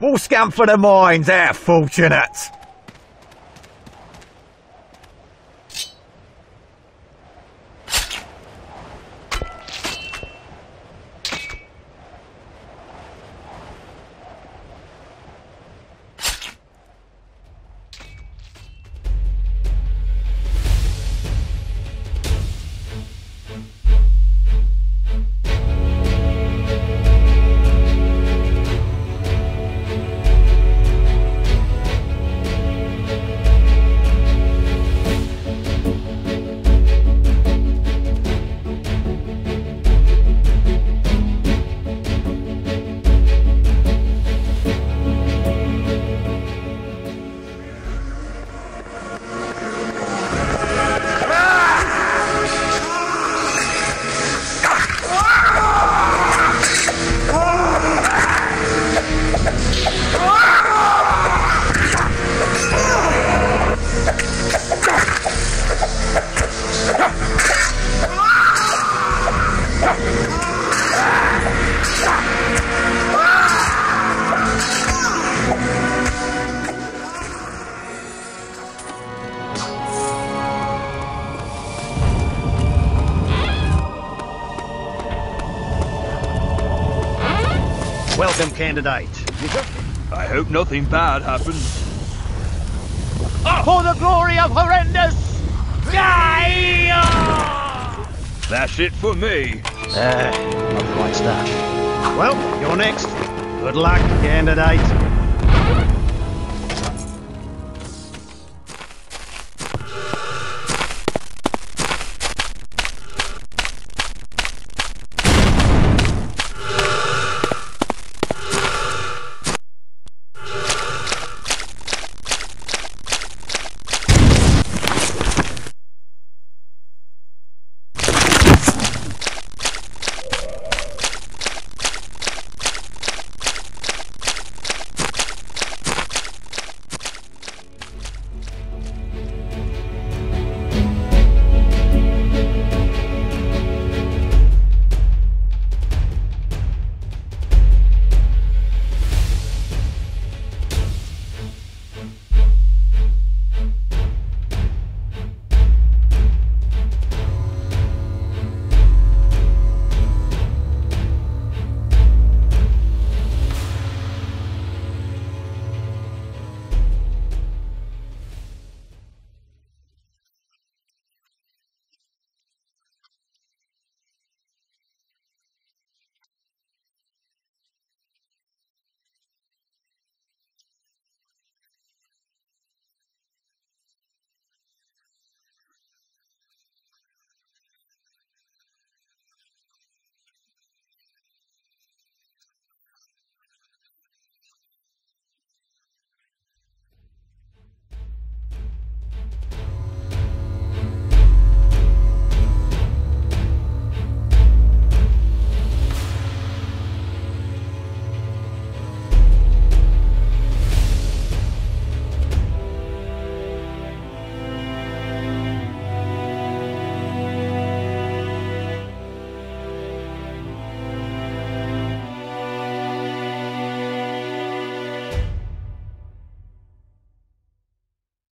We'll scamp for the mines, they're fortunate. Welcome, candidate. I hope nothing bad happens. Oh. For the glory of horrendous Gaia! That's it for me. Not quite that. Well, you're next. Good luck, candidate.